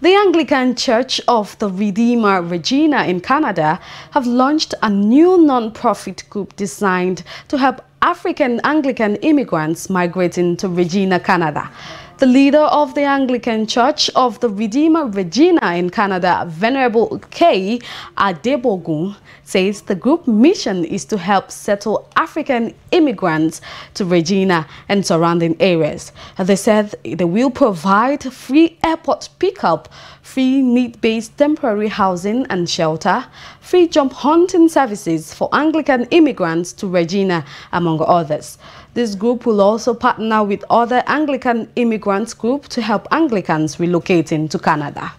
The Anglican Church of the Redeemer Regina in Canada have launched a new non-profit group designed to help African Anglican immigrants migrating to Regina, Canada. The leader of the Anglican Church of the Redeemer Regina in Canada, Venerable Kay Adebogun, says the group mission is to help settle African immigrants to Regina and surrounding areas. They said they will provide free airport pickup, free need-based temporary housing and shelter, free jump hunting services for Anglican immigrants to Regina, among others. This group will also partner with other Anglican immigrant groups to help Anglicans relocating to Canada.